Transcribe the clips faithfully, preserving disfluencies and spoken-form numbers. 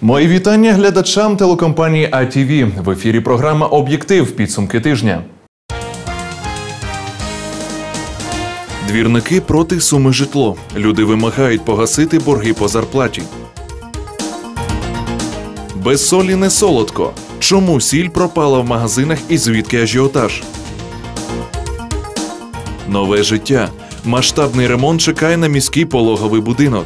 Мої вітання глядачам телекомпанії А Т В. В ефірі програма «Об'єктив. Підсумки тижня». Двірники проти суми житло. Люди вимагають погасити борги по зарплаті. Без солі не солодко. Чому сіль пропала в магазинах і звідки ажіотаж? Нове життя. Масштабний ремонт чекає на міський пологовий будинок.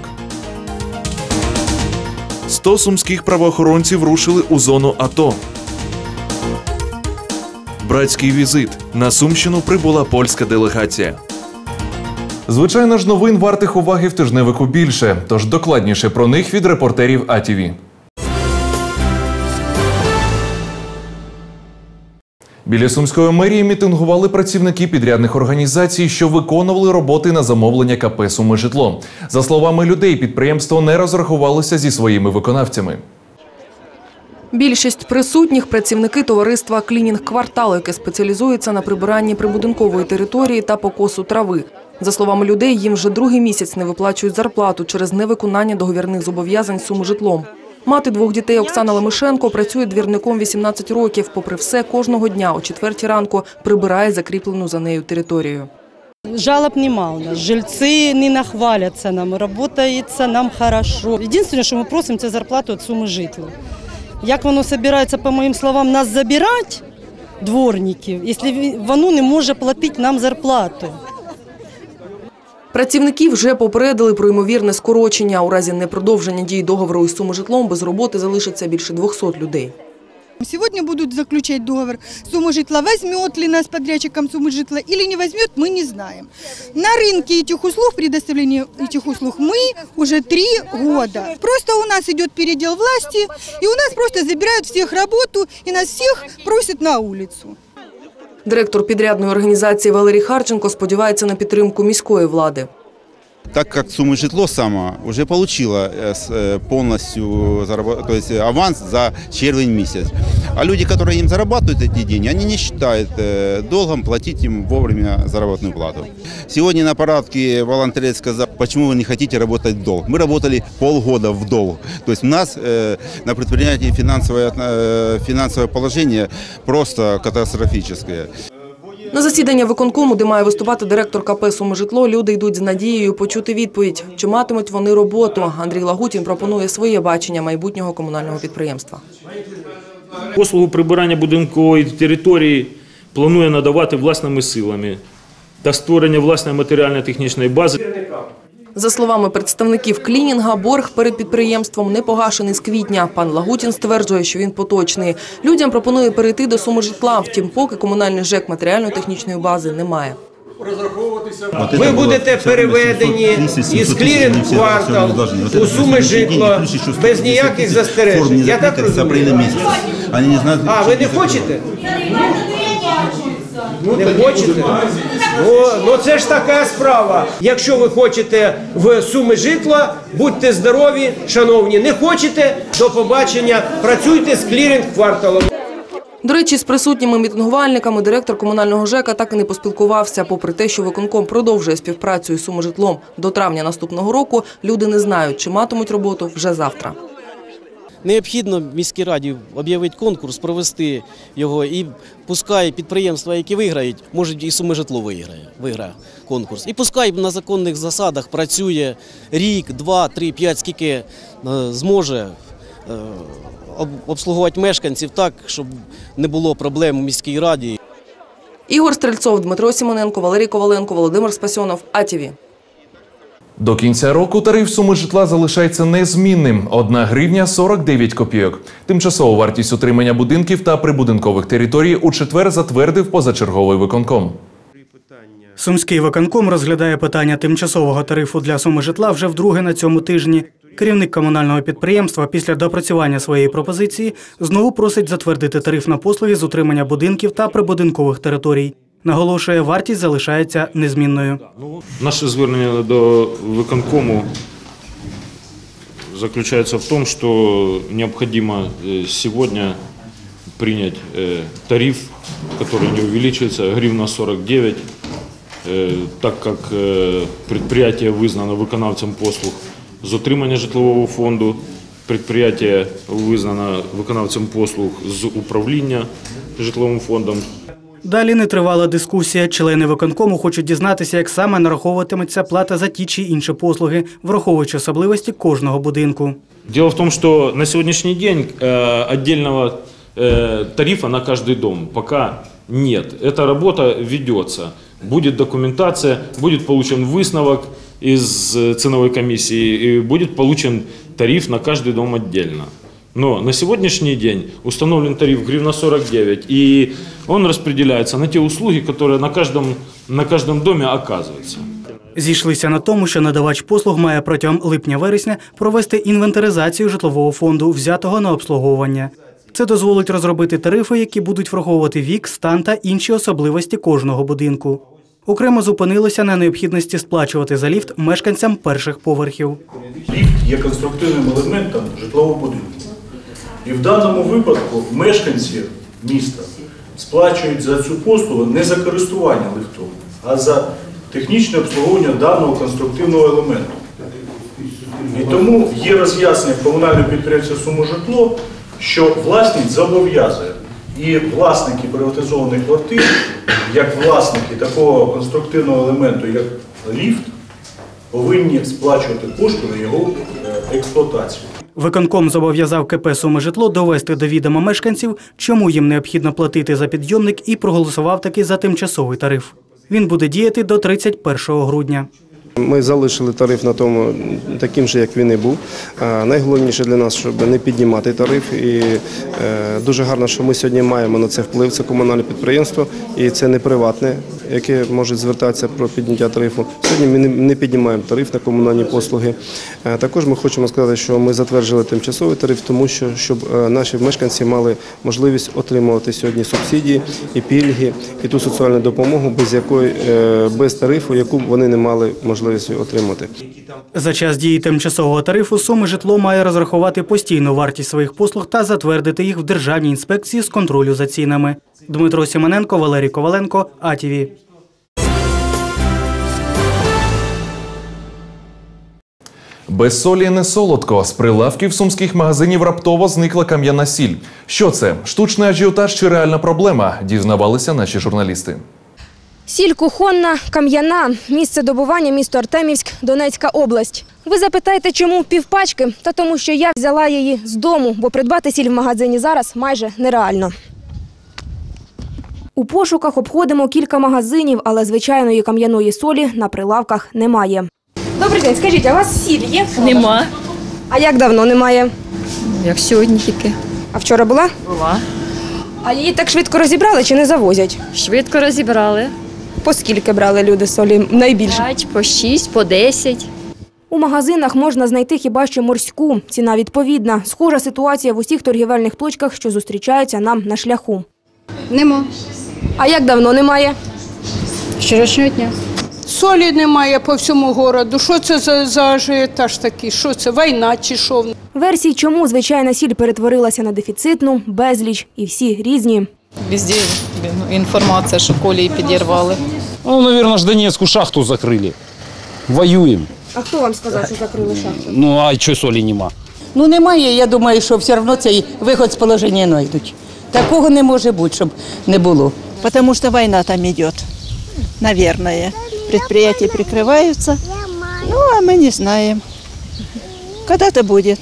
сто сумських правоохоронців рушили у зону А Т О. Братський візит. На Сумщину прибула польська делегація. Звичайно ж, новин вартих уваги в тижневику більше, тож докладніше про них від репортерів А Т В. Біля Сумської мерії мітингували працівники підрядних організацій, що виконували роботи на замовлення К П «Суми житло». За словами людей, підприємство не розрахувалося зі своїми виконавцями. Більшість присутніх – працівники товариства «Клінінг-квартал», яке спеціалізується на прибиранні прибудинкової території та покосу трави. За словами людей, їм вже другий місяць не виплачують зарплату через невиконання договірних зобов'язань «Суми житлом». Мати двох дітей Оксана Лемишенко працює двірником вісімнадцять років. Попри все, кожного дня о четвертій ранку прибирає закріплену за нею територію. Жалоб нема у нас. Жильці не нахваляться нам, працюється нам добре. Єдине, що ми просимо, це зарплату від суми житла. Як воно збирається, по моїм словам, нас забирати, дворників, якщо воно не може платити нам зарплату. Працівники вже попередили про ймовірне скорочення. У разі непродовження дій договору із «Суми житлом» без роботи залишиться більше двохсот людей. Сьогодні будуть заключати договір «Суми житла». Візьме ли нас підрядчиком «Суми житла» або не візьме, ми не знаємо. На ринку цих услуг, предоставлення цих услуг, ми вже три роки. Просто у нас йде переділ влади, і у нас просто забирають всіх роботу, і нас всіх просять на вулицю. Директор підрядної організації Валерій Харченко сподівається на підтримку міської влади. Так як «Суми житло» сама вже отримала повністю аванс за червень місяць, а люди, які їм заробляють ці гроші, вони не вважають долгом платити їм вовремя заробітну плату. Сьогодні на парадці волонтер сказав, чому ви не хочете працювати в долг. Ми працювали півгода в долг. Тобто в нас на підприємстві фінансове положення просто катастрофічне. На засідання виконкому, де має виступати директор К П «Суми житло», люди йдуть з надією почути відповідь, чи матимуть вони роботу. Андрій Лагутін пропонує своє бачення майбутнього комунального підприємства. Послугу прибирання будинкової території планує надавати власними силами та створення власної матеріально-технічної бази. За словами представників клінінга, борг перед підприємством не погашений з квітня. Пан Лагутін стверджує, що він поточний. Людям пропонує перейти до «Суми житла», втім поки комунальний ЖЕК матеріально-технічної бази немає. Ви будете переведені із клінінг-квартал у «Суми житла» без ніяких застережень. Я так розумію? А, ви не хочете? Не хочете? Ну це ж така справа. Якщо ви хочете в «Суми житла», будьте здорові, шановні. Не хочете? До побачення. Працюйте з клінінг-кварталом. До речі, з присутніми мітингувальниками директор комунального ЖЕКа так і не поспілкувався. Попри те, що виконком продовжує співпрацю із «Суми житлом» до травня наступного року, люди не знають, чи матимуть роботу вже завтра. Необхідно міській раді об'явити конкурс, провести його, і пускай підприємства, які виграють, можуть і «Суми житло» виграє конкурс. І пускай на законних засадах працює рік, два, три, п'ять, скільки зможе обслуговувати мешканців так, щоб не було проблем у міській раді. Ігор Стрельцов, Дмитро Сімоненко, Валерій Коваленко, Володимир Спасьонов, А Т В. До кінця року тариф «Суми житла» залишається незмінним – одна гривня сорок дев'ять копійок. Тимчасову вартість утримання будинків та прибудинкових територій у четвер затвердив позачерговий виконком. Сумський виконком розглядає питання тимчасового тарифу для «Суми житла» вже вдруге на цьому тижні. Керівник комунального підприємства після допрацювання своєї пропозиції знову просить затвердити тариф на послуги з утримання будинків та прибудинкових територій. Наголошує, вартість залишається незмінною. Наше звернення до виконкому заключається в тому, що необхідно сьогодні прийняти тариф, який не збільшується, гривня сорок дев'ять, так як підприємство визнано виконавцем послуг з отримання житлового фонду, Предприятие визнано виконавцем послуг з управління житловим фондом. Далі нетривала дискусія. Члени виконкому хочуть дізнатися, як саме нараховуватиметься плата за ті чи інші послуги, враховуючи особливості кожного будинку. Діло в тому, що на сьогоднішній день окремого тарифу на кожен дом поки немає. Ця робота ведеться. Буде документація, буде отриманий висновок із цінової комісії і буде отриманий тариф на кожен дом окремо. Но на сегодняшний день установлен тариф гривна сорок девять, и он распределяется на те услуги, которые на каждом, на каждом доме оказываются. Зійшлися на тому, що надавач послуг має протягом липня-вересня провести інвентаризацію житлового фонду, взятого на обслуговування. Це дозволить розробити тарифи, які будуть враховувати вік, стан та інші особливості кожного будинку. Окремо зупинилися на необхідності сплачувати за ліфт мешканцям перших поверхів. Ліфт є конструктивним елементом житлового будинку. І в даному випадку мешканці міста сплачують за цю послугу не за користування ліфтом, а за технічне обслуговування даного конструктивного елементу. І тому є роз'яснення комунального підприємства «Суможитло», що власник зобов'язує і власники приватизованих квартир, як власники такого конструктивного елементу, як ліфт, повинні сплачувати кошти на його експлуатацію. Виконком зобов'язав КП «Суможитло» довести до відома мешканців, чому їм необхідно платити за підйомник, і проголосував таки за тимчасовий тариф. Він буде діяти до тридцять першого грудня. Ми залишили тариф на тому таким же, як він і був. Найголовніше для нас, щоб не піднімати тариф. І дуже гарно, що ми сьогодні маємо на це вплив. Це комунальне підприємство, і це не приватне, яке може звертатися про підняття тарифу. Сьогодні ми не піднімаємо тариф на комунальні послуги. Також ми хочемо сказати, що ми затверджували тимчасовий тариф, тому що щоб наші мешканці мали можливість отримувати сьогодні субсидії і пільги, і ту соціальну допомогу, без якої без тарифу, яку вони не мали можливості отримати. За час дії тимчасового тарифу «Суможитло» має розрахувати постійну вартість своїх послуг та затвердити їх в Державній інспекції з контролю за цінами. Дмитро Сімоненко, Валерій Коваленко, А Т В. Без солі не солодко. З прилавків сумських магазинів раптово зникла кам'яна сіль. Що це? Штучний ажіотаж чи реальна проблема? Дізнавалися наші журналісти. Сіль кухонна, кам'яна. Місце добування – місто Артемівськ, Донецька область. Ви запитаєте, чому півпачки? Та тому, що я взяла її з дому, бо придбати сіль в магазині зараз майже нереально. У пошуках обходимо кілька магазинів, але звичайної кам'яної солі на прилавках немає. Добрий день, скажіть, а у вас сіль є? Нема. А як давно немає? Як сьогодні тільки. А вчора була? Була. А її так швидко розібрали чи не завозять? Швидко розібрали. По скільки брали люди солі найбільше? П'ять, по шість, по десять. У магазинах можна знайти хіба що морську. Ціна відповідна. Схожа ситуація в усіх торгівельних точках, що зустрічаються нам на шляху. Нема. А як давно немає? Вчорашнього дня. Солі немає по всьому городу. Що це за ажіотаж такий? Що це, війна чи що? Версій, чому звичайна сіль перетворилася на дефіцитну, безліч. І всі різні. Везде информация, что колеи подорвали. Ну, наверное, ж Донецкую шахту закрыли. Воюем. А кто вам сказал, что закрыли шахту? Ну, а что соли нема? Ну, немає, я думаю, що все одно цей виход з положення знайдуть. Такого не може бути, щоб не було. Потому що війна там йде, наверное. Предприятия прикриваються. Ну, а ми не знаємо. Когда-то буде.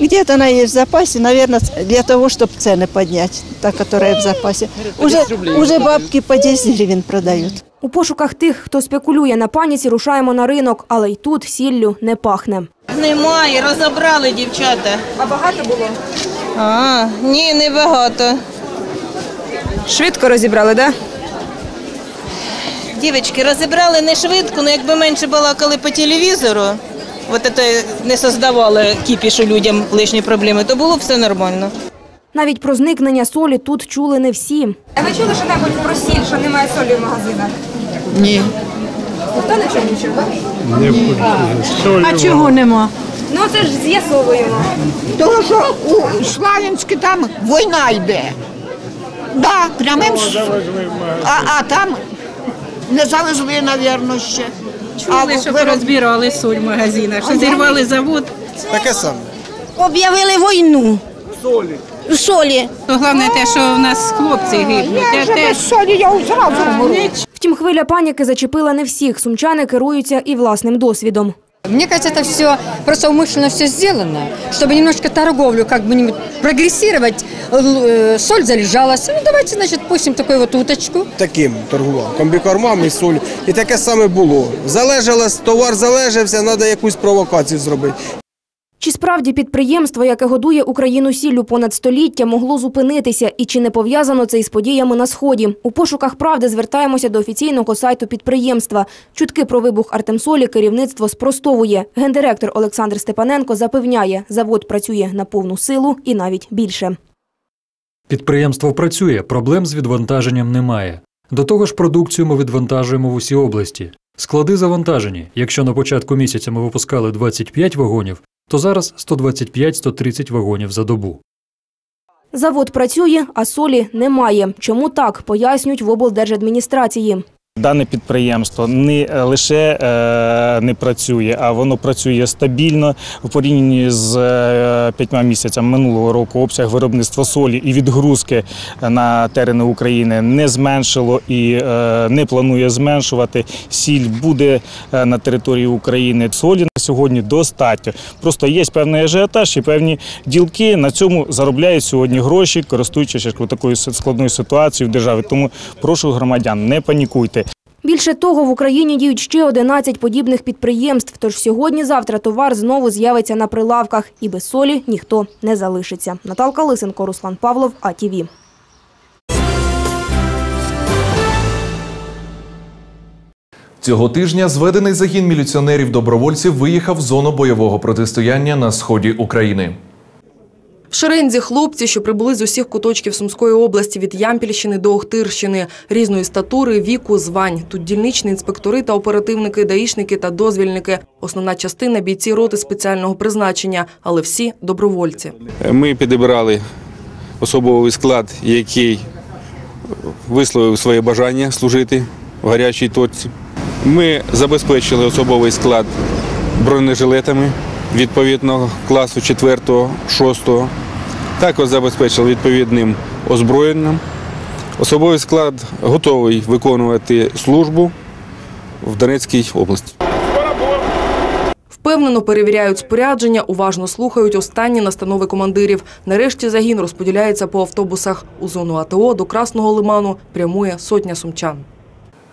Где-то она есть в запасе, наверное, для того, чтобы цены поднять, та, которая в запасе. Уже, уже бабки по десять гривен продают. У пошуках тих, хто спекулює на паніці, рушаємо на ринок, але й тут сіллю не пахне. Немає, розібрали дівчата. А багато було? А, ні, не багато. Швидко розібрали, так? Да? Дівчатки, розібрали не швидко, але якби менше балакали по телевізору, вот это не создавало кипішу людям лишні проблеми, то було б все нормально. Навіть про зникнення солі тут чули не всі. А ви чули що-небудь про сіль, що немає солі в магазинах? Ні. Ніхто не чув нічого? Ні. А чого нема? Ну це ж з'ясовуємо. Тому що у Славянську там війна йде. Да, прямим. А, а там не завезли, мабуть, ще. Чули, що розбирали соль в магазинах, що зірвали завод. Таке саме. об'явили війну. Солі. Солі. Головне те, що в нас хлопці гибнуть. Я вже без солі, я одразу вмру. Втім, хвиля паніки зачепила не всіх. Сумчани керуються і власним досвідом. Мне кажется, это все просто умышленно все сделано, чтобы немножко торговлю как бы прогрессировать. Соль залежалась, ну давайте, значит, пустим такую вот уточку. Таким торгував, комбікормами, соль. І таке саме було. Залежалось, товар залежався, треба якусь провокацію зробити. Чи справді підприємство, яке годує Україну сіллю понад століття, могло зупинитися? І чи не пов'язано це із подіями на Сході? У пошуках правди звертаємося до офіційного сайту підприємства. Чутки про вибух Артемсолі керівництво спростовує. Гендиректор Олександр Степаненко запевняє, завод працює на повну силу і навіть більше. Підприємство працює, проблем з відвантаженням немає. До того ж, продукцію ми відвантажуємо в усі області. Склади завантажені. Якщо на початку місяця ми випускали двадцять п'ять вагонів, то зараз сто двадцять п'ять - сто тридцять вагонів за добу. Завод працює, а солі немає. Чому так, пояснюють в облдержадміністрації. Дане підприємство не лише не працює, а воно працює стабільно. У порівнянні з п'ятьма місяцями минулого року обсяг виробництва солі і відгрузки на терени України не зменшило і не планує зменшувати. Сіль буде на території України. Солі на сьогодні достатньо. Просто є певний ажіотаж і певні ділки на цьому заробляють сьогодні гроші, користуючись такою складною ситуацією в державі. Тому прошу громадян, не панікуйте. Більше того, в Україні діють ще одинадцять подібних підприємств, тож сьогодні-завтра товар знову з'явиться на прилавках. І без солі ніхто не залишиться. Наталка Лисенко, Руслан Павлов, А Т В. Цього тижня зведений загін міліціонерів-добровольців виїхав в зону бойового протистояння на сході України. В шерензі хлопці, що прибули з усіх куточків Сумської області від Ямпільщини до Охтирщини. Різної статури, віку, звань. Тут дільничні інспектори та оперативники, даїшники та дозвільники. Основна частина – бійці роти спеціального призначення, але всі – добровольці. Ми підібрали особовий склад, який висловив своє бажання служити в гарячій точці. Ми забезпечили особовий склад бронежилетами відповідного класу четвертого, шостого, також забезпечили відповідним озброєнням. Особовий склад готовий виконувати службу в Донецькій області. Впевнено перевіряють спорядження, уважно слухають останні настанови командирів. Нарешті загін розподіляється по автобусах. У зону А Т О до Красного Лиману прямує сотня сумчан.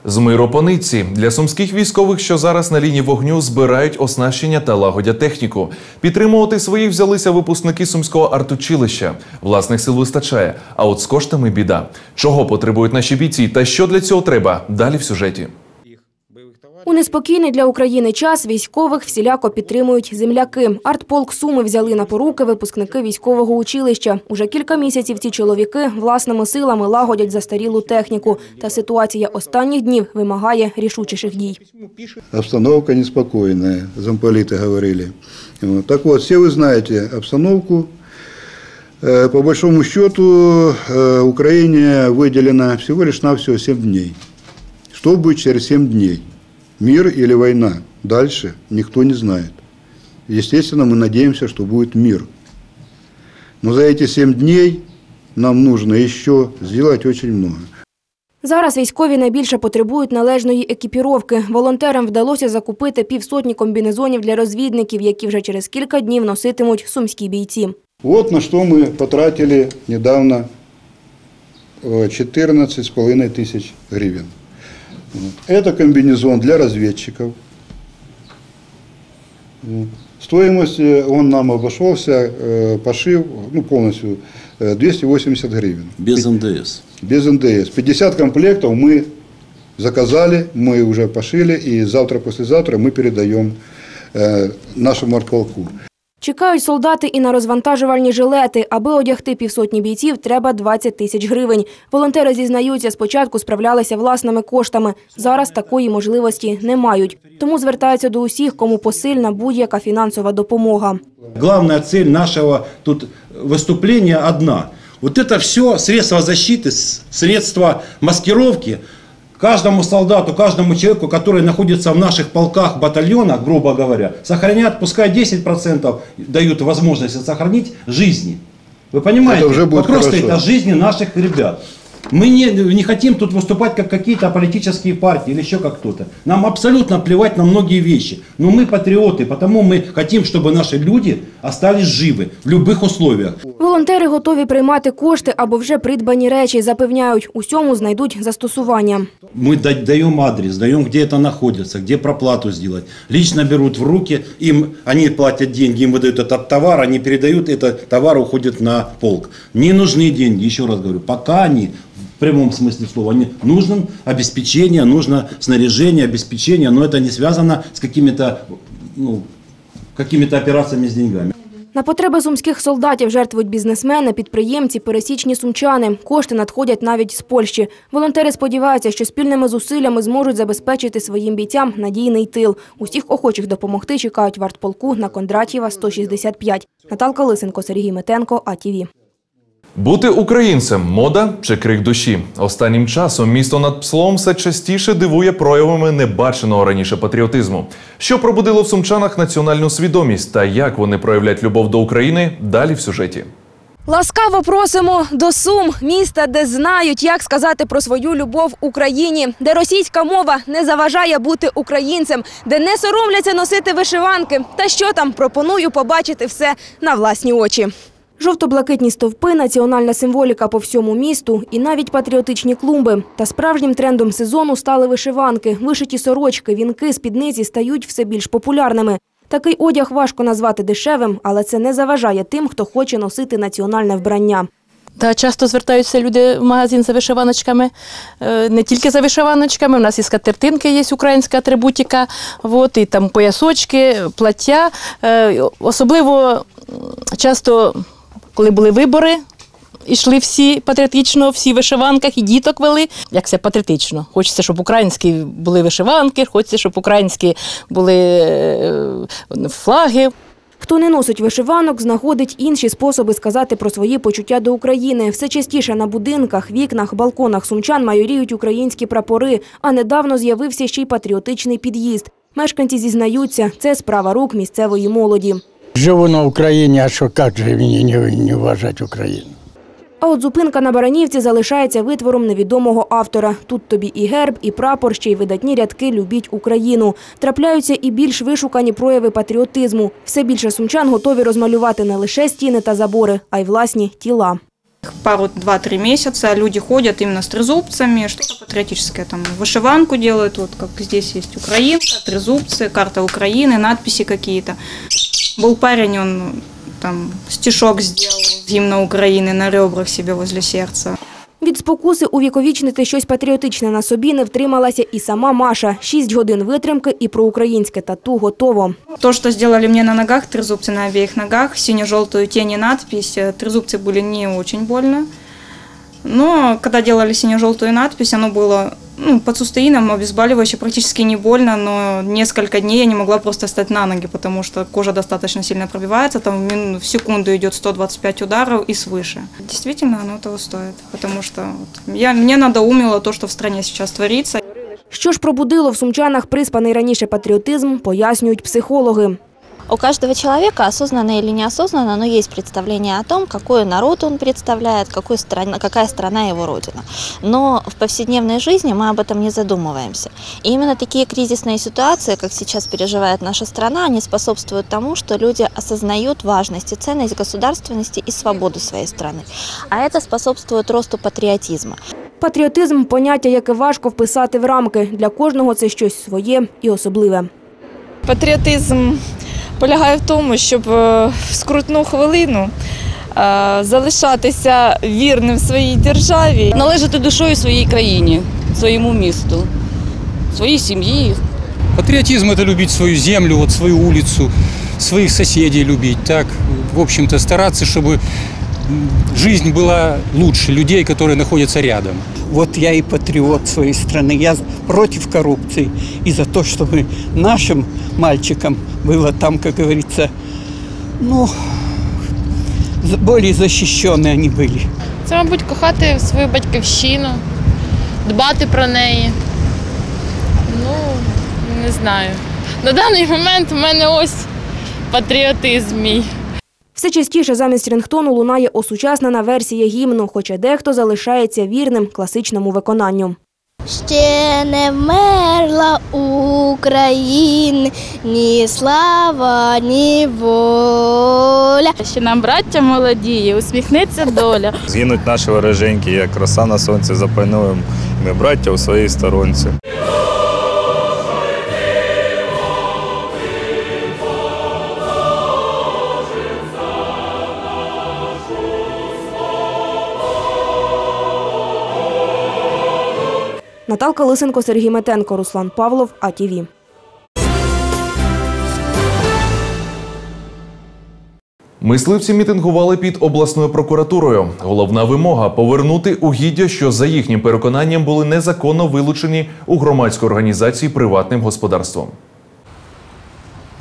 З Миропониці. Для сумських військових, що зараз на лінії вогню, збирають оснащення та лагодять техніку. Підтримувати своїх взялися випускники Сумського артучилища. Власних сил вистачає, а от з коштами біда. Чого потребують наші бійці та що для цього треба – далі в сюжеті. У неспокійний для України час військових всіляко підтримують земляки. Артполк Суми взяли на поруки випускники військового училища. Уже кілька місяців ці чоловіки власними силами лагодять застарілу техніку. Та ситуація останніх днів вимагає рішучіших дій. Обстановка неспокійна, замполіти говорили. Так от, всі ви знаєте обстановку. По большому счету, Україні виділено всього лише на всього сім днів. Що буде через сім днів? Мир или война? Дальше никто не знает. Естественно, мы надеемся, что будет мир. Но за эти семь дней нам нужно еще сделать очень много. Зараз військові найбільше потребують належної екіпіровки. Волонтерам вдалося закупити півсотні комбінезонів для розвідників, які вже через кілька днів носитимуть сумські бійці. От на що ми потратили недавно чотирнадцять з половиною тисяч гривень. Это комбинезон для разведчиков. Стоимость он нам обошелся, пошив, ну, полностью двести восемьдесят гривен. Без Н Д С? Без Н Д С. пятьдесят комплектов мы заказали, мы уже пошили, и завтра-послезавтра мы передаем нашему артполку. Чекають солдати і на розвантажувальні жилети. Аби одягти півсотні бійців, треба двадцять тисяч гривень. Волонтери зізнаються, спочатку справлялися власними коштами. Зараз такої можливості не мають. Тому звертаються до усіх, кому посильна будь-яка фінансова допомога. Головна ціль нашого тут виступлення одна. Ось це все средства захисту, средства маскировки, Каждому солдату, каждому человеку, который находится в наших полках, батальонах, грубо говоря, сохранят, пускай десять процентов дают возможность сохранить жизни. Вы понимаете? Это уже будет хорошо. Просто это жизни наших ребят. Мы не, не хотим тут выступать как какие-то политические партии или еще как кто-то. Нам абсолютно плевать на многие вещи. Но мы патриоты, потому мы хотим, чтобы наши люди остались живы в любых условиях. Волонтери готові приймати кошти або вже придбані речі. Запевняють, усьому знайдуть застосування. Ми даємо адрес, даємо, де це знаходиться, де проплату зробити. Лично беруть в руки, їм, вони платять гроші, їм видають цей товар, вони передають, цей товар уходить на полк. Не нужны деньги, ще раз говорю, поки вони... В прямом смысле слова. Нужно обеспечение, нужно снаряжение, обеспечение, но это не связано с какими-то ну, какими-то операциями с деньгами. На потреби сумських солдатів жертвують бізнесмени, підприємці, пересічні сумчани. Кошти надходять навіть з Польщі. Волонтери сподіваються, що спільними зусиллями зможуть забезпечити своїм бійцям надійний тил. Усіх охочих допомогти чекають в артполку на Кондратєва сто шістдесят п'ять. Наталка Лисенко, Сергій Метенко, А Т В. Бути українцем – мода чи крик душі? Останнім часом місто над Пслом все частіше дивує проявами небаченого раніше патріотизму. Що пробудило в сумчанах національну свідомість та як вони проявляють любов до України – далі в сюжеті. Ласкаво просимо до Сум, міста, де знають, як сказати про свою любов Україні, де російська мова не заважає бути українцем, де не соромляться носити вишиванки. Та що там, пропоную побачити все на власні очі. Жовто-блакитні стовпи, національна символіка по всьому місту і навіть патріотичні клумби. Та справжнім трендом сезону стали вишиванки. Вишиті сорочки, вінки, спідниці стають все більш популярними. Такий одяг важко назвати дешевим, але це не заважає тим, хто хоче носити національне вбрання. Та часто звертаються люди в магазин за вишиваночками, не тільки за вишиваночками. У нас і скатертинки є, українська атрибутика, вот, і там поясочки, плаття. Особливо часто... Коли були вибори, йшли всі патріотично, всі в вишиванках, і діток вели. Як все патріотично. Хочеться, щоб українські були вишиванки, хочеться, щоб українські були флаги. Хто не носить вишиванок, знаходить інші способи сказати про свої почуття до України. Все частіше на будинках, вікнах, балконах сумчан майоріють українські прапори, а недавно з'явився ще й патріотичний під'їзд. Мешканці зізнаються, це справа рук місцевої молоді. Живу на Україні, а що, як же мені не, не вважати Україну? А от зупинка на Баранівці залишається витвором невідомого автора. Тут тобі і герб, і прапор, ще й видатні рядки «Любіть Україну». Трапляються і більш вишукані прояви патріотизму. Все більше сумчан готові розмалювати не лише стіни та забори, а й власні тіла. Пару, два-три месяца люди ходят именно с трезубцами, что-то патриотическое, там вышиванку делают, вот как здесь есть украинка, трезубцы, карта Украины, надписи какие-то. Был парень, он там стишок сделал, гимна Украины на ребрах себе возле сердца. Від спокуси увіковічнити щось патріотичне на собі не втрималася і сама Маша. Шість годин витримки і про українське тату готово. То, що зробили мені на ногах, тризубці на обох ногах, синьо-жовтою тінь і надпись, тризубці були не дуже больно. Но когда делали синьо-желтую надпись, оно было ну, под сустеином, обезболивающе, практически не больно, но несколько дней я не могла просто встать на ноги, потому что кожа достаточно сильно пробивается, там в секунду идет сто двадцать пять ударов и свыше. Действительно, оно того стоит, потому что вот, я, мне надоумило то, что в стране сейчас творится. Що ж пробудило в сумчанах приспаний раніше патріотизм, пояснюють психологи. У каждого человека, осознанно или неосознанно, но есть представление о том, какой народ он представляет, какой страна, какая страна его родина. Но в повседневной жизни мы об этом не задумываемся. И именно такие кризисные ситуации, как сейчас переживает наша страна, они способствуют тому, что люди осознают важность и ценность государственности и свободу своей страны. А это способствует росту патриотизма. Патріотизм – поняття, яке важко вписати в рамки. Для кожного це щось своє і особливе. Патріотизм полягає в тому, щоб в скрутну хвилину залишатися вірним своїй державі. Належати душою своїй країні, своєму місту, своїй сім'ї. Патріотизм – це любити свою землю, свою вулицю, своїх сусідів любити. Так, в общем-то, старатися, щоб жизнь була краще людей, які знаходяться рядом. Вот я и патриот своей страны, я против коррупции и за то, чтобы нашим мальчикам было там, как говорится, ну, более защищенные они были. Це, мабуть, кохати свою батьківщину, дбати про неї. не знаю. На даний момент в мене ось патріотизм мій. Все частіше замість рінгтону лунає осучаснена версія гімну, хоча дехто залишається вірним класичному виконанню. Ще не вмерла Україна, ні слава, ні воля. Ще нам, браття молодії, усміхнеться доля. Згинуть наші вороженьки, як роса на сонці, запануємо ми, браття, у своїй сторонці. Наталка Лисенко, Сергій Метенко, Руслан Павлов, А Т В. Мисливці мітингували під обласною прокуратурою. Головна вимога – повернути угіддя, що за їхнім переконанням були незаконно вилучені у громадської організації приватним господарством.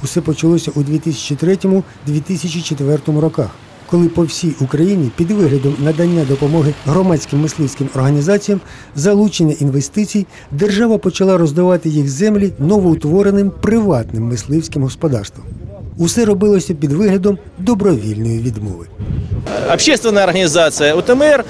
Усе почалося у дві тисячі третьому – дві тисячі четвертому роках, коли по всій Україні під виглядом надання допомоги громадським мисливським організаціям, залучення інвестицій, держава почала роздавати їх землі новоутвореним приватним мисливським господарствам. Усе робилося під виглядом добровільної відмови. Общественная организация У Т М Р,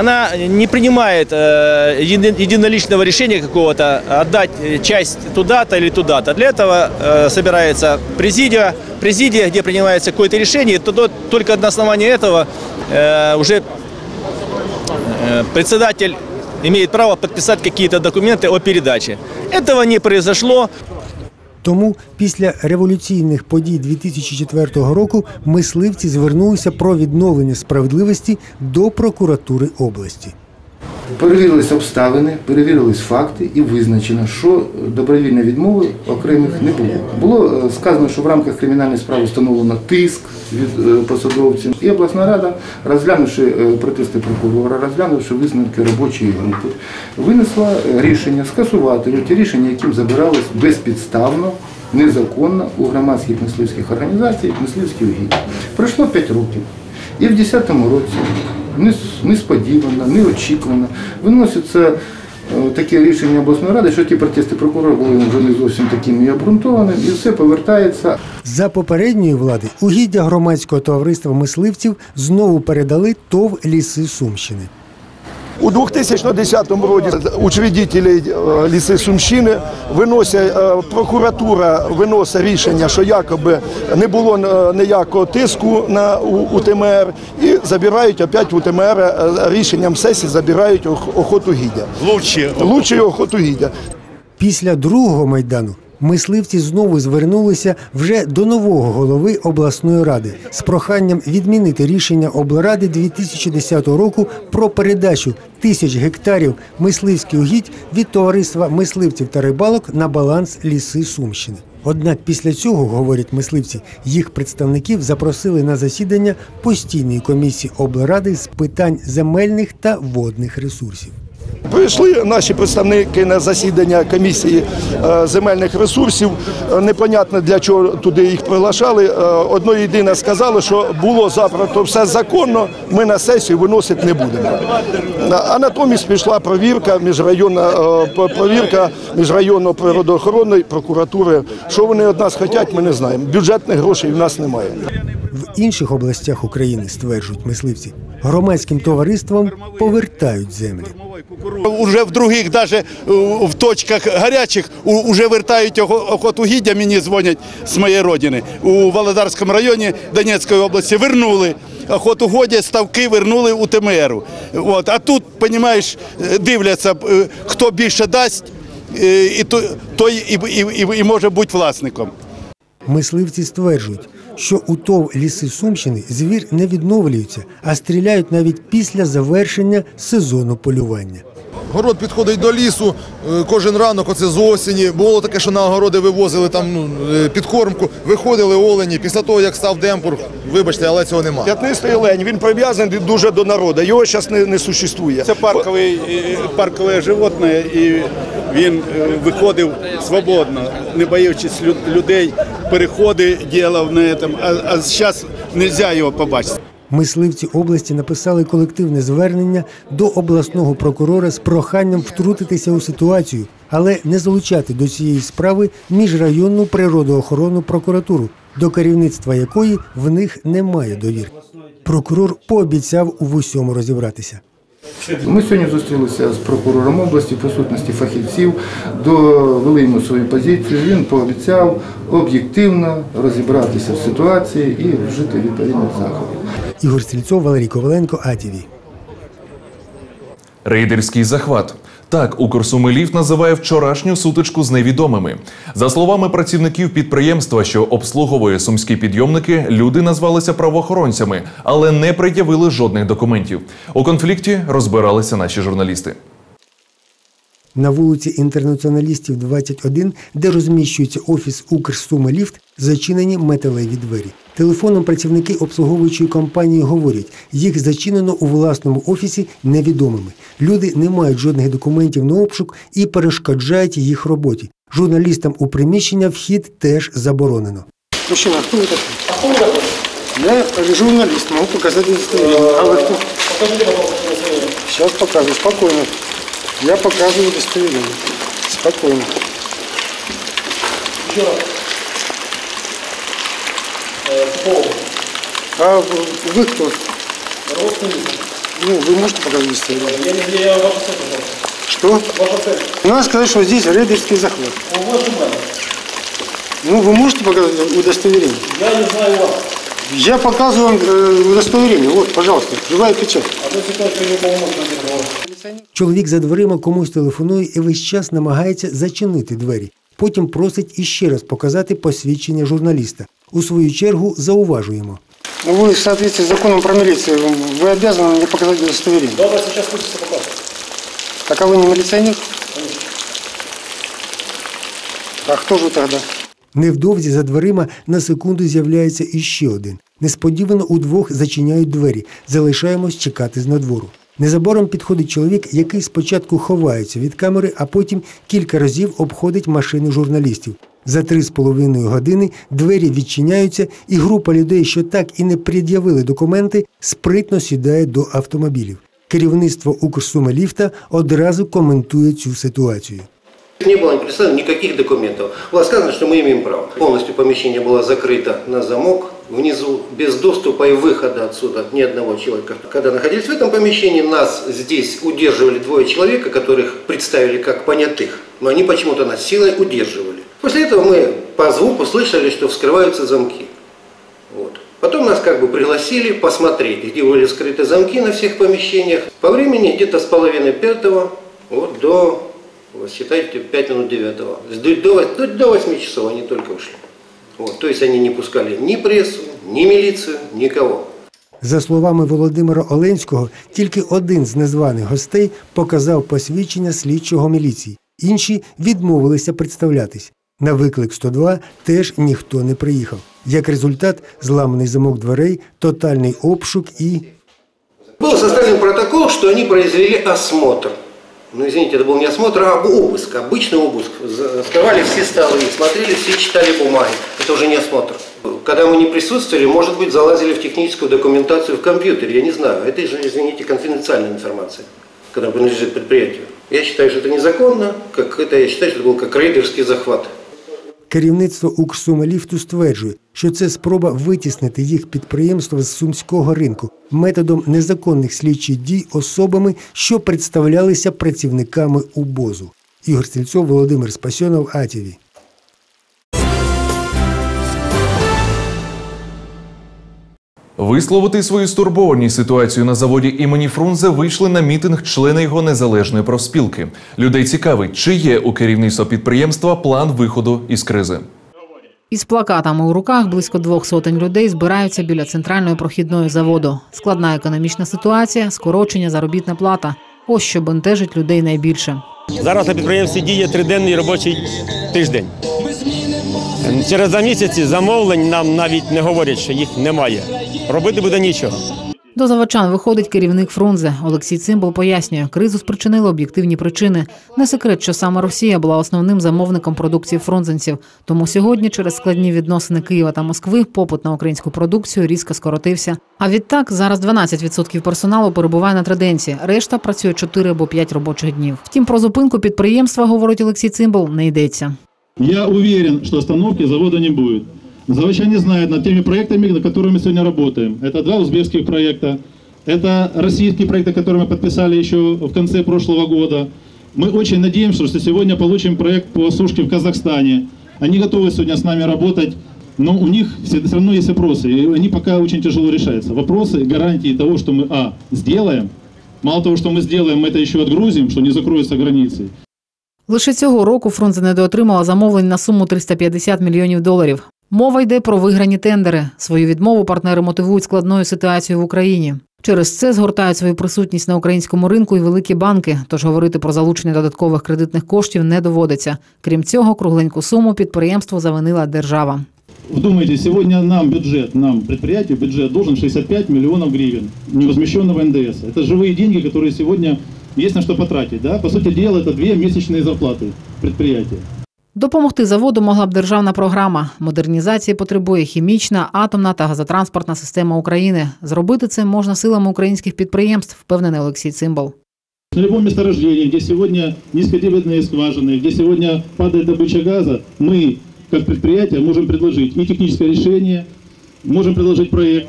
она не принимает э, единоличного решения какого-то отдать часть туда-то или туда-то. Для этого э, собирается президия, президия, где принимается какое-то решение, то, то, только на основании этого э, уже э, председатель имеет право подписать какие-то документы о передаче. Этого не произошло. Тому після революційних подій дві тисячі четвертого року мисливці звернулися про відновлення справедливості до прокуратури області. Перевірились обставини, перевірились факти і визначено, що добровільної відмови окремих не було. Було сказано, що в рамках кримінальної справи встановлено тиск від посадовців. І обласна рада, розглянувши протести прокурора, розглянувши висновки робочої групи, винесла рішення скасувати ті рішення, яким забирались безпідставно, незаконно у громадських мисливських організацій мисливські угіддя. Пройшло п'ять років. І в дві тисячі десятому році несподівано, неочікувано виноситься таке рішення обласної ради, що ті протести прокурора були вже не зовсім такими і обґрунтованими, і все повертається. За попередньої влади угіддя громадського товариства мисливців знову передали Т О В «Ліси Сумщини». У дві тисячі десятому році учредителі «Ліси Сумщини» виносять, прокуратура виносить рішення, що якоби не було ніякого тиску на У Т М Р і забирають опять У Т М Р рішенням сесії, забирають охотугіддя. Лучше охотугіддя. Після другого Майдану мисливці знову звернулися вже до нового голови обласної ради з проханням відмінити рішення облради дві тисячі десятого року про передачу тисяч гектарів мисливських угідь від товариства мисливців та рибалок на баланс «Ліси Сумщини». Однак після цього, говорять мисливці, їх представників запросили на засідання постійної комісії облради з питань земельних та водних ресурсів. Прийшли наші представники на засідання комісії земельних ресурсів. Непонятно, для чого туди їх приглашали. Одно єдине сказали, що було запрато все законно, ми на сесію виносити не будемо. А натомість пішла провірка, міжрайонна провірка міжрайонної природоохоронної прокуратури. Що вони від нас хочуть, ми не знаємо. Бюджетних грошей в нас немає. В інших областях України, стверджують мисливці, громадським товариствам повертають землі. Уже в других, даже в точках гарячих, уже вертають охотугіддя, мені дзвонять з моєї родини. У Володарському районі Донецької області вернули охотугіддя, ставки вернули у Т М Ру. От. А тут, розумієш, дивляться, хто більше дасть, і той і, і, і, і може бути власником. Мисливці стверджують, що у Т О В «Ліси Сумщини» звір не відновлюється, а стріляють навіть після завершення сезону полювання. Город підходить до лісу, кожен ранок, оце з осені, було таке, що на огороди вивозили там, ну, підкормку, виходили олені, після того, як став демпур, вибачте, але цього немає. П'ятнистий олень, він прив'язаний дуже до народу, його зараз не, не существує. Це парковий, паркове животне, і він виходив свободно, не боючись людей, переходи ділав на цьому, а, а зараз не можна його побачити. Мисливці області написали колективне звернення до обласного прокурора з проханням втрутитися у ситуацію але не залучати до цієї справи міжрайонну природоохоронну прокуратуру, до керівництва якої в них немає довіри. Прокурор пообіцяв у всьому розібратися. Ми сьогодні зустрілися з прокурором області, в присутності фахівців, довели йому свою позицію. Він пообіцяв об'єктивно розібратися в ситуації і вжити відповідних заходів. Ігор Стрільцов, Валерій Коваленко, А Т В. Рейдерський захват. Так Укрсумилів називає вчорашню сутичку з невідомими. За словами працівників підприємства, що обслуговує сумські підйомники, люди назвалися правоохоронцями, але не пред'явили жодних документів. У конфлікті розбиралися наші журналісти. На вулиці Інтернаціоналістів двадцять один, де розміщується офіс «Укрсумиліфт», зачинені металеві двері. Телефоном працівники обслуговуючої компанії говорять, їх зачинено у власному офісі невідомими. Люди не мають жодних документів на обшук і перешкоджають їх роботі. Журналістам у приміщення вхід теж заборонено. Мужчина, хто ви такий? А хто ви такий? Я журналіст, можу показати удостоверення. А ви хто? Покажіть, будь ласка, удостоверення. Зараз покажу, спокійно. Я показую удостоверення. Спокійно. Ще раз. А вы кто? Ну, вы можете показать историю? Я, я ваша цель. Что? Ваша цель. Надо сказать, что здесь рейдерский захват. У вас ума. Ну, вы можете показать удостоверение? Я не знаю вас. Я показываю вам удостоверение. Вот, пожалуйста, живая печать. А то ситуация не полностью. Чоловік за дверима комусь телефонує і весь час намагається зачинити двері. Потім просить іще раз показати посвідчення журналіста. У свою чергу зауважуємо. Ви, в соответствии з законом про міліцію, ви обов'язані мені показати удостоверення. Добре, зараз хочеться показати. Так, а ви не міліціонер? А хто ж ви тоді? Невдовзі за дверима на секунду з'являється іще один. Несподівано удвох зачиняють двері. Залишаємось чекати знадвору. Незабаром підходить чоловік, який спочатку ховається від камери, а потім кілька разів обходить машини журналістів. За три з половиною години двері відчиняються, і група людей, що так і не пред'явили документи, спритно сідає до автомобілів. Керівництво «Укрсумиліфта» одразу коментує цю ситуацію. Не было представлено никаких документов. Было сказано, что мы имеем право. Полностью помещение было закрыто на замок. Внизу без доступа и выхода отсюда ни одного человека. Когда находились в этом помещении, нас здесь удерживали двое человек, которых представили как понятых. Но они почему-то нас силой удерживали. После этого мы по звуку слышали, что вскрываются замки. Вот. Потом нас как бы пригласили посмотреть, где были вскрыты замки на всех помещениях. По времени где-то с половины пятого вот, до... Считайте, пять минут девятого. До, до восьми часов они только ушли. Вот. То есть они не пускали ни прессу, ни милицию, никого. За словами Володимира Оленського, тільки один з незваних гостей показав посвідчення слідчого міліції. Інші відмовилися представлятись. На виклик сто два теж ніхто не приїхав. Як результат, зламаний замок дверей, тотальний обшук і... Був составлений протокол, що вони провели осмотр. Ну, извините, это был не осмотр, а обыск, обычный обыск. Скрывали все столы, смотрели, все читали бумаги. Это уже не осмотр. Когда мы не присутствовали, может быть, залазили в техническую документацию в компьютере, я не знаю. Это же, извините, конфиденциальная информация, когда принадлежит предприятию. Я считаю, что это незаконно, как это, я считаю, что это был как рейдерский захват. Керівництво «Укрсумиліфту» стверджує, що це спроба витіснити їх підприємство з сумського ринку методом незаконних слідчих дій особами, що представлялися працівниками УБОЗу. Ігор Стрільцов, Володимир Спасьонов, А Т В. Висловити свою стурбованість ситуацію на заводі імені Фрунзе вийшли на мітинг члени його незалежної профспілки. Людей цікавить, чи є у керівництва підприємства план виходу із кризи. Із плакатами у руках близько двох сотень людей збираються біля центральної прохідної заводу. Складна економічна ситуація, скорочення заробітна плата. Ось що бентежить людей найбільше. Зараз на підприємстві діє триденний робочий тиждень. Через два місяці замовлень нам навіть не говорять, що їх немає. Робити буде нічого. До заводчан виходить керівник Фрунзе. Олексій Цимбал пояснює, кризу спричинили об'єктивні причини. Не секрет, що саме Росія була основним замовником продукції фрунзенців. Тому сьогодні через складні відносини Києва та Москви попит на українську продукцію різко скоротився. А відтак зараз дванадцять відсотків персоналу перебуває на триденці, решта працює чотири або п'ять робочих днів. Втім, про зупинку підприємства, говорить Олексій Цимбал, не йдеться. Я уверен, що остановки заводу не буде. Заводчане знают над теми проектами, над которыми мы сегодня работаем. Это два узбекских проекта, это российские проекты, которые мы подписали еще в конце прошлого года. Мы очень надеемся, что сегодня получим проект по сушке в Казахстане. Они готовы сегодня с нами работать, но у них все, все равно есть вопросы, и они пока очень тяжело решаются. Вопросы гарантии того, что мы а, сделаем, мало того, что мы сделаем, мы это еще отгрузим, что не закроются границы. Лише цього року Фрунзе недоотримала замовлень на суму триста п'ятдесят мільйонів доларів. Мова йде про виграні тендери. Свою відмову партнери мотивують складною ситуацією в Україні. Через це згортають свою присутність на українському ринку і великі банки, тож говорити про залучення додаткових кредитних коштів не доводиться. Крім цього, кругленьку суму підприємству завинила держава. Вдумайте, сьогодні нам бюджет, нам підприємству бюджет должен шістдесят п'ять мільйонів гривень невозміщеного НДС. Це живі гроші, які сьогодні є на що потратити. Да? По суті діла, це дві місячні зарплати підприємства. Допомогти заводу могла б державна програма. Модернізації потребує хімічна, атомна та газотранспортна система України. Зробити це можна силами українських підприємств, впевнений Олексій Цимбал. На будь-якому місторожденні, де сьогодні низькодебітні скважини, де сьогодні падає добича газу, ми, як підприємство, можемо пропонувати і технічне рішення, можемо пропонувати проєкт,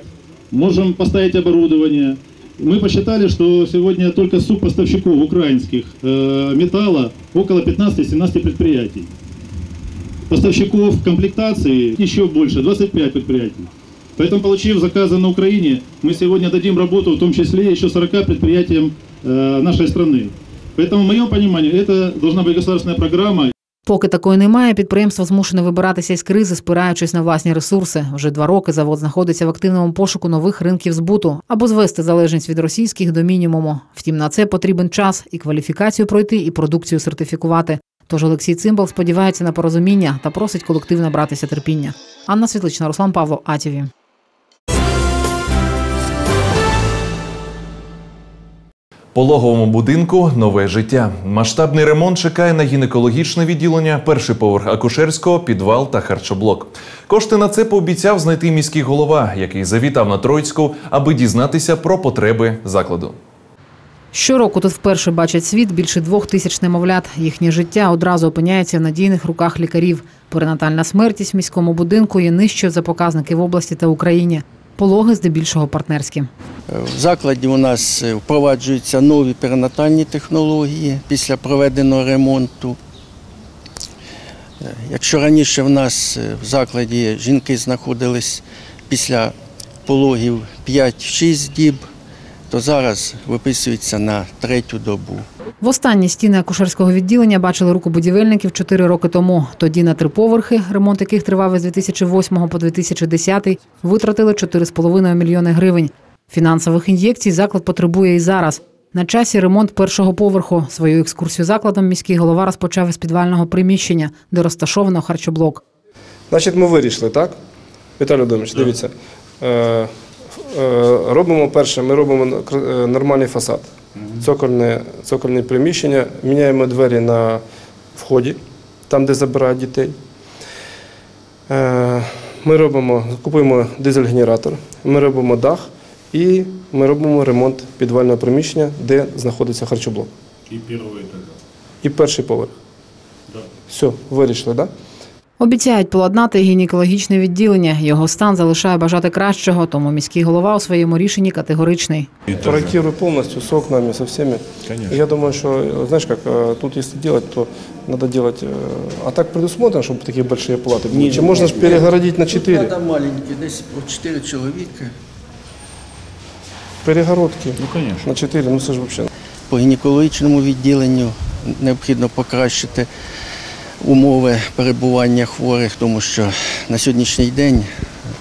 можемо поставити обладнання. Мы посчитали, что сегодня только субпоставщиков украинских э, металла около пятнадцати-семнадцати предприятий. Поставщиков комплектации еще больше, двадцать пять предприятий. Поэтому, получив заказы на Украине, мы сегодня дадим работу, в том числе еще сорока предприятиям э, нашей страны. Поэтому, в моем понимании, это должна быть государственная программа. Поки такої немає, підприємство змушене вибиратися із кризи, спираючись на власні ресурси. Вже два роки завод знаходиться в активному пошуку нових ринків збуту, аби звести залежність від російських до мінімуму. Втім, на це потрібен час і кваліфікацію пройти, і продукцію сертифікувати. Тож Олексій Цимбал сподівається на порозуміння та просить колектив набратися терпіння. Анна Світлична, Руслан Павло, АТВ. Пологовому будинку нове життя. Масштабний ремонт чекає на гінекологічне відділення, перший поверх акушерського, підвал та харчоблок. Кошти на це пообіцяв знайти міський голова, який завітав на Троїцьку, аби дізнатися про потреби закладу. Щороку тут вперше бачать світ більше двох тисяч немовлят. Їхнє життя одразу опиняється в надійних руках лікарів. Перинатальна смертність в міському будинку є нижчою за показники в області та Україні. Пологи здебільшого партнерські. В закладі у нас впроваджуються нові перинатальні технології після проведеного ремонту. Якщо раніше в нас в закладі жінки знаходились після пологів п'ять-шість діб, то зараз виписуються на третю добу. Востаннє стіни акушерського відділення бачили руку будівельників чотири роки тому. Тоді на три поверхи, ремонт яких тривав із дві тисячі восьмого по дві тисячі десятий, витратили чотири з половиною мільйони гривень. Фінансових ін'єкцій заклад потребує і зараз. На часі ремонт першого поверху. Свою екскурсію закладом міський голова розпочав із підвального приміщення, де розташовано харчоблок. Значить, ми вирішили, так? Віталій Володимирович, дивіться. Робимо перше, ми робимо нормальний фасад, цокольне, цокольне приміщення, міняємо двері на вході, там, де забирають дітей. Ми робимо, купуємо дизель-генератор, ми робимо дах і ми робимо ремонт підвального приміщення, де знаходиться харчоблок. І перший поверх. І перший поверх. Да. Все, вирішили, так? Да? Обіцяють поладнати гінекологічне відділення. Його стан залишає бажати кращого, тому міський голова у своєму рішенні категоричний. Проєктую повністю, з окнами, з усіма. Я думаю, що, знаєш, як, тут, якщо робити, то треба робити. А так предусмотрено, щоб такі великі плати були? Чи можна ж перегородити на чотири? Тут треба маленькі, десь чотири чоловіка. Перегородки на чотири, ну це ж взагалі. По гінекологічному відділенню необхідно покращити умови перебування хворих, тому що на сьогоднішній день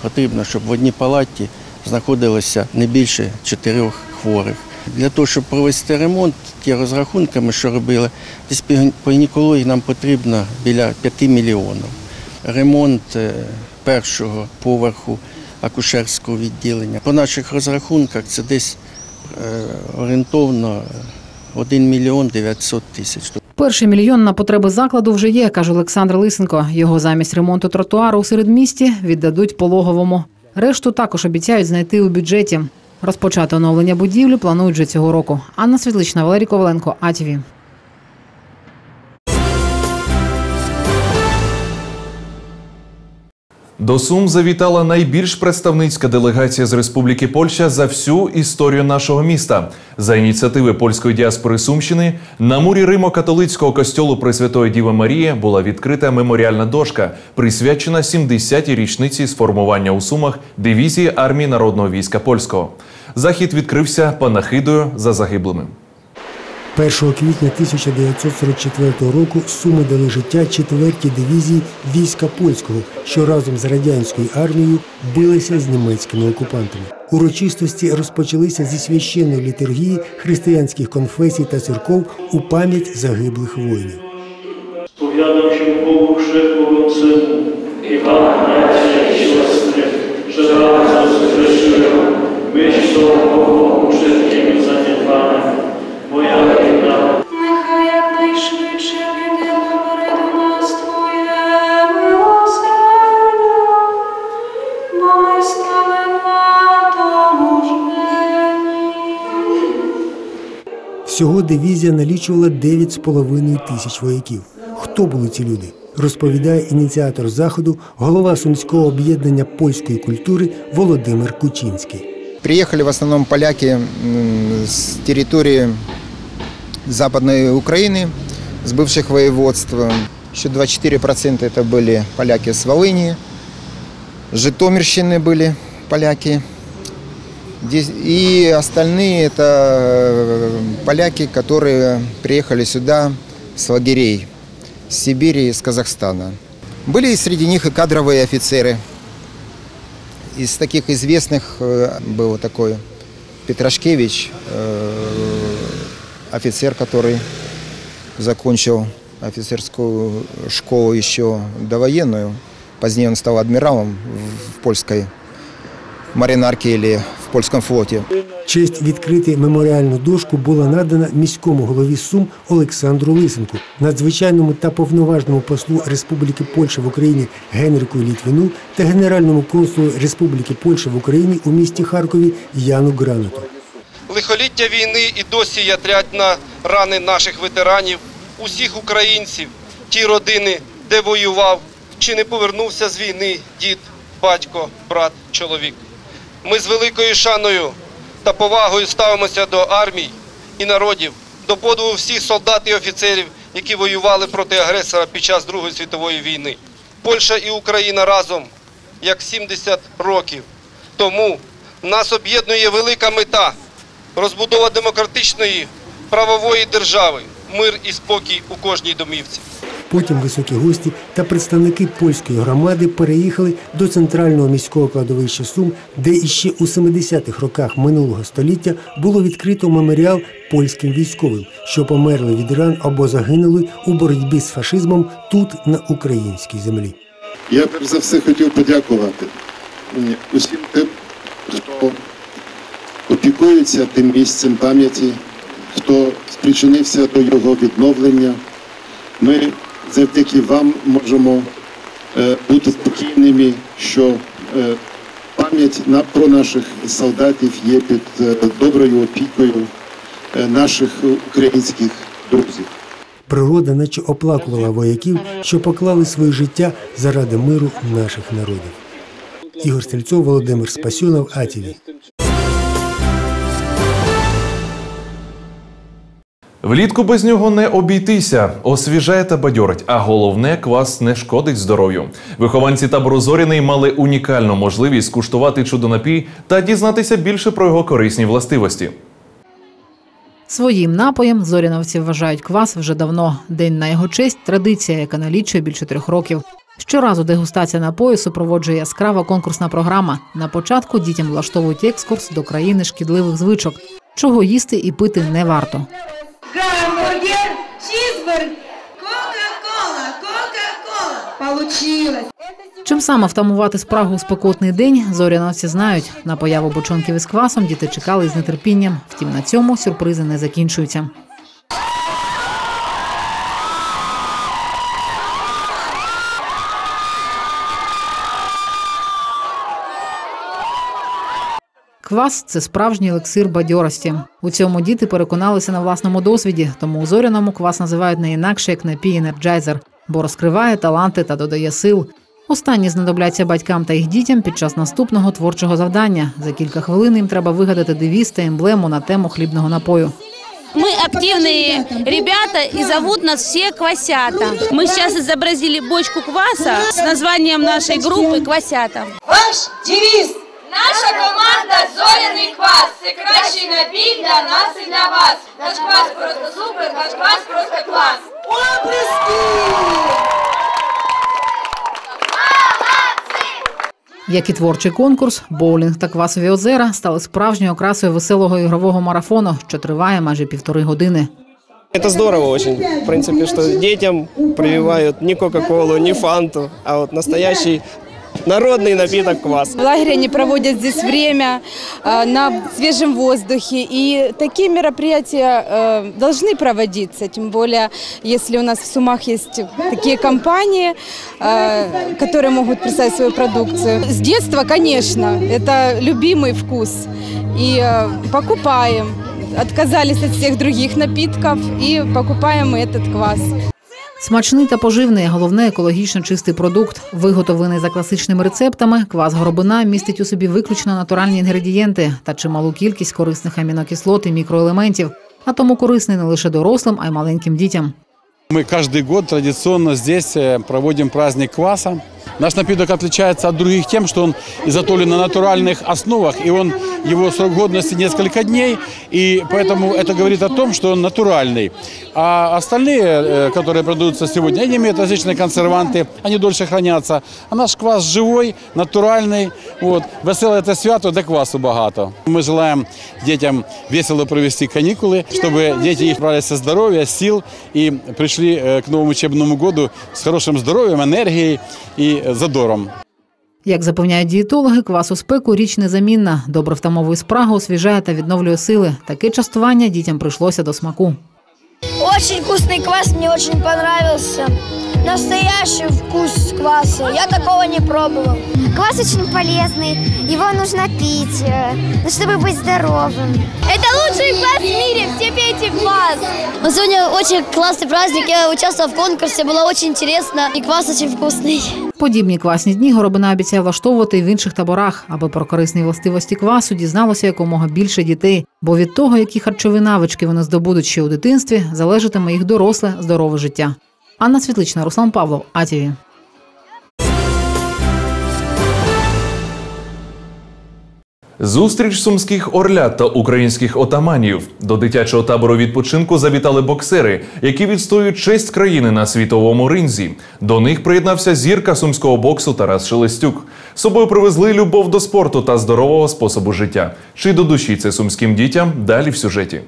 потрібно, щоб в одній палаті знаходилося не більше чотирьох хворих. Для того, щоб провести ремонт, ті розрахунками, що робили, десь по гінекології нам потрібно біля п'яти мільйонів. Ремонт першого поверху акушерського відділення. По наших розрахунках це десь орієнтовно один мільйон дев'ятсот тисяч. Перший мільйон на потреби закладу вже є, каже Олександр Лисенко. Його замість ремонту тротуару у середмісті віддадуть пологовому. Решту також обіцяють знайти у бюджеті. Розпочати оновлення будівлі планують вже цього року. Анна Світлична, Валерій Коваленко, А Т В. До Сум завітала найбільш представницька делегація з Республіки Польща за всю історію нашого міста. За ініціативи польської діаспори Сумщини на мурі Римо-католицького костьолу Пресвятої Діви Марії була відкрита меморіальна дошка, присвячена сімдесятій річниці сформування у Сумах дивізії армії Народного війська Польського. Захід відкрився панахидою за загиблими. першого квітня тисяча дев'ятсот сорок четвертого року Суми дали життя четвертій дивізії війська польського, що разом з радянською армією билися з німецькими окупантами. Урочистості розпочалися зі священної літургії християнських конфесій та церков у пам'ять загиблих воїнів. Сповідав же Богу Христовому Сину і вам, браті і сестри, що разом згрішили, ми ж того Богу учинками занедбаними. Нехай якнайшвидше піде попереду нас Твоє милосердя, бо ми стали на тому ж небі. Всього дивізія налічувала дев'ять з половиною тисяч вояків. Хто були ці люди? Розповідає ініціатор заходу, голова Сумського об'єднання польської культури Володимир Кучинський. Приїхали в основному поляки з території Западной Украины, с бывших воеводств. Еще двадцать четыре процента это были поляки с Волыни, с Житомирщины были поляки. И остальные это поляки, которые приехали сюда с лагерей, с Сибири, из Казахстана. Были среди них и кадровые офицеры. Из таких известных был такой Петрашкевич, офицер, который закончил офицерскую школу еще довоенную. Позднее он стал адмиралом в польской маринарке или в польском флоте. Честь відкрити меморіальну дошку була надана міському голові Сум Олександру Лисенку, надзвичайному та повноважному послу Республіки Польща в Україні Генрику Літвіну та генеральному консулу Республіки Польща в Україні у місті Харкові Яну Гранату. Лихоліття війни і досі ятрять на рани наших ветеранів, усіх українців, ті родини, де воював, чи не повернувся з війни дід, батько, брат, чоловік. Ми з великою шаною та повагою ставимося до армій і народів, до подвигу всіх солдат і офіцерів, які воювали проти агресора під час Другої світової війни. Польща і Україна разом, як сімдесят років. Тому нас об'єднує велика мета – розбудова демократичної правової держави, мир і спокій у кожній домівці. Потім високі гості та представники польської громади переїхали до центрального міського кладовища Сум, де іще у семидесятих роках минулого століття було відкрито меморіал польським військовим, що померли від ран або загинули у боротьбі з фашизмом тут, на українській землі. Я перш за все хотів подякувати усім тим, хто опікуються тим місцем пам'яті, хто спричинився до його відновлення. Ми завдяки вам можемо бути спокійними, що пам'ять про наших солдатів є під доброю опікою наших українських друзів. Природа наче оплакувала вояків, що поклали своє життя заради миру наших народів. Ігор Стрільцов, Володимир Спасюнов, А Т В. Влітку без нього не обійтися. Освіжає та бадьорить, а головне – квас не шкодить здоров'ю. Вихованці табору «Зоряний» мали унікальну можливість скуштувати чудо-напій та дізнатися більше про його корисні властивості. Своїм напоєм зоряновці вважають квас вже давно. День на його честь – традиція, яка налічує більше трьох років. Щоразу дегустація напою супроводжує яскрава конкурсна програма. На початку дітям влаштовують екскурс до країни шкідливих звичок, чого їсти і пити не варто. Гамбургер, чизбургер, кока-кола, кока-кола. Получилось! Чим саме втамувати спрагу у спекотний день, зоряновці знають. На появу бочонків із квасом діти чекали із нетерпінням. Втім, на цьому сюрпризи не закінчуються. Квас – це справжній елексир бадьорості. У цьому діти переконалися на власному досвіді, тому у Зоряному квас називають не інакше, як напій-енерджайзер, бо розкриває таланти та додає сил. Останні знадобляться батькам та їх дітям під час наступного творчого завдання. За кілька хвилин їм треба вигадати девіз та емблему на тему хлібного напою. Мы активные ребята и зовут нас все «Квасята». Мы сейчас изобразили бочку кваса с названием нашей группы «Квасята». Ваш девиз! Наша команда «Зоряний квас» – це кращий напій для нас і для вас. Наш квас просто супер, наш квас просто клас. Як і творчий конкурс, боулінг та квасові озера стали справжньою окрасою веселого ігрового марафону, що триває майже півтори години. Це здорово дуже. В принципі, що дітям прививають ні кока-колу, ні фанту, а от настоящий народный напиток квас. В лагере они проводят здесь время э, на свежем воздухе. И такие мероприятия э, должны проводиться. Тем более, если у нас в Сумах есть такие компании, э, которые могут представить свою продукцию. С детства, конечно, это любимый вкус. И э, покупаем. Отказались от всех других напитков и покупаем этот квас. Смачний та поживний, головне – екологічно чистий продукт. Виготовлений за класичними рецептами, квас горобина містить у собі виключно натуральні інгредієнти та чималу кількість корисних амінокислот і мікроелементів. А тому корисний не лише дорослим, а й маленьким дітям. Ми кожен рік традиційно тут проводимо праздник кваса. Наш напиток отличается от других тем, что он изготовлен на натуральных основах, и он, его срок годности несколько дней, и поэтому это говорит о том, что он натуральный. А остальные, которые продаются сегодня, они имеют различные консерванты, они дольше хранятся. А наш квас живой, натуральный. Вот. Веселое это свято, да квасу богато. Мы желаем детям весело провести каникулы, чтобы дети их брали со здоровья, сил и пришли к новому учебному году с хорошим здоровьем, энергией и задором. Як запевняють дієтологи, квас у спеку – річ незамінна. Добре втамовує спрагу, освіжає та відновлює сили. Таке частування дітям прийшлося до смаку. Дуже вкусний квас, мені дуже подобався. Настоящий вкус кваса. Я такого не пробував. Квас дуже полезний, його потрібно пити, щоб бути здоровим. Це найкращий квас в світі, всі п'йте квас. Сьогодні дуже класний праздник, я участвував в конкурсі, було дуже цікаво і квас дуже вкусний. Подібні квасні дні горобина обіцяє влаштовувати і в інших таборах, аби про корисні властивості квасу дізналося якомога більше дітей. Бо від того, які харчові навички вони здобудуть ще у дитинстві, залежатиме їх доросле, здорове життя. Анна Світлична, Руслан Павлов, А Т В. Зустріч сумських орлят та українських отаманів. До дитячого табору відпочинку завітали боксери, які відстоюють честь країни на світовому ринзі. До них приєднався зірка сумського боксу Тарас Шелестюк. З собою привезли любов до спорту та здорового способу життя. Чи до душі це сумським дітям – далі в сюжеті.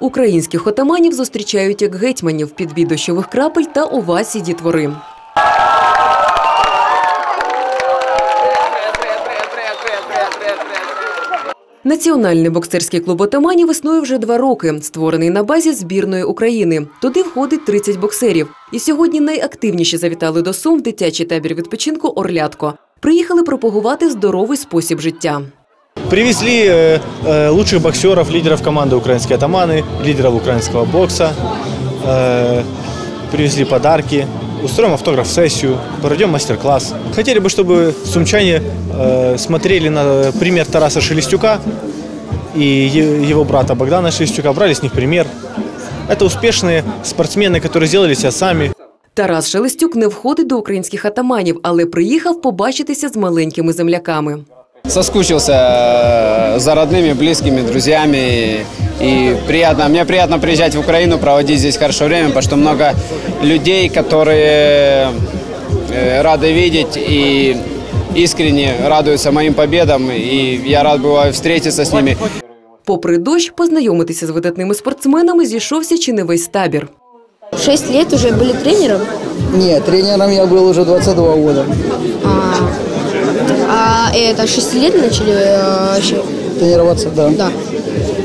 Українських отаманів зустрічають як гетьманів під від дощових крапель та овацій дітвори. Національний боксерський клуб отаманів існує вже два роки, створений на базі збірної України. Туди входить тридцять боксерів. І сьогодні найактивніші завітали до Сум в дитячий табір відпочинку «Орлятко». Приїхали пропагувати здоровий спосіб життя. Привезли лучших боксерів, лідерів команди «Українські отамани», лідерів українського боксу. Привезли подарунки, устроїмо автограф-сесію, проведемо мастер-класс. Хотіли б, щоб сумчані смотрели на пример Тараса Шелестюка и его брата Богдана Шелестюка, брали с них пример. Это успешные спортсмены, которые сделали себя сами. Тарас Шелестюк не входить до українських отаманів, але приїхав побачитися з маленькими земляками. Соскучился за родными, близкими, друзьями. И приятно, мне приятно приезжать в Украину, проводить здесь хорошее время, потому что много людей, которые рады видеть и искренне радуються моїм победам, і я рад буваю зустрітися з ними. Попри дощ, познайомитися з видатними спортсменами зійшовся чи не весь табір. Шість років вже були тренером, Нет, тренером я был уже двадцать два года. А, а это шесть лет начали э, тренироваться, да. Да.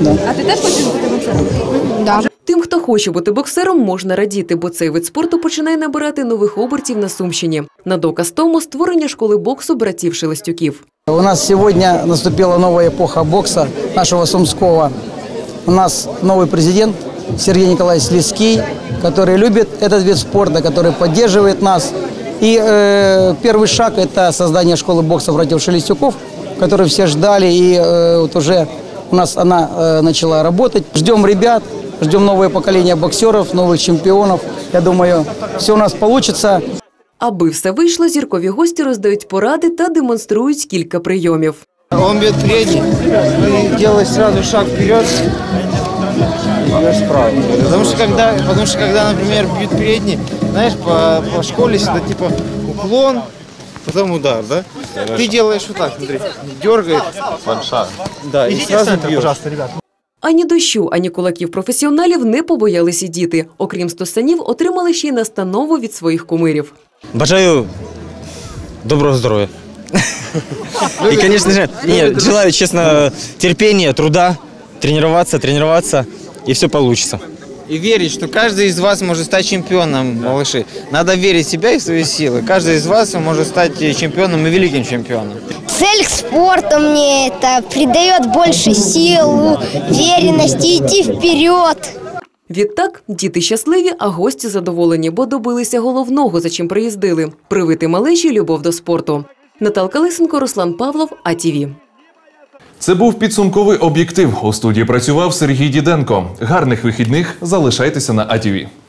Да. А ти теж хочеш бути боксером? Да. Тим, хто хоче бути боксером, можна радіти, бо цей вид спорту починає набирати нових обертів на Сумщині. На доказ тому створення школи боксу братів Шелестюків. У нас сьогодні наступила нова епоха боксу нашого сумського. У нас новий президент Сергій Ніколаївич Слизький, який любить цей вид спорту, який підтримує нас. І е, перший шаг – це створення школи боксу братів Шелестюків, яку всі чекали і е, от уже у нас она э, начала работать. Ждем ребят, ждем новое поколение боксеров, новых чемпионов. Я думаю, все у нас получится. Аби все вийшло, зіркові гості роздають поради та демонструють кілька прийомів. Он бьет передний, делает сразу шаг вперед, бьешь справа. Потому что, когда, потому что, когда, например, бьют передний, знаешь, по, по школе всегда типа уклон, потом удар, да? Ты делаешь вот так, смотри, дергает, фанша. Да, и сразу бьешь. Ані дощу, ані кулаків професіоналів не побоялися діти. Окрім стосанів, отримали ще й настанову від своїх кумирів. Бажаю доброго здоров'я. І, звісно ж, желаю, чесно, терпіння, труда, тренуватися, тренуватися, і все вийде. И верить, что каждый из вас может стать чемпионом, малыши. Надо верить в себя и в свои силы. Каждый из вас может стать чемпионом и великим чемпионом. Цель к спорту мне это придает больше сил, уверенности, идти вперед. Відтак діти щасливі, а гості задоволені, бо добилися головного, за чим приїздили – привити малечі любов до спорту. Наталка Лисенко, Руслан Павлов, А Т В. Це був підсумковий об'єктив. У студії працював Сергій Діденко. Гарних вихідних. Залишайтеся на А Т В.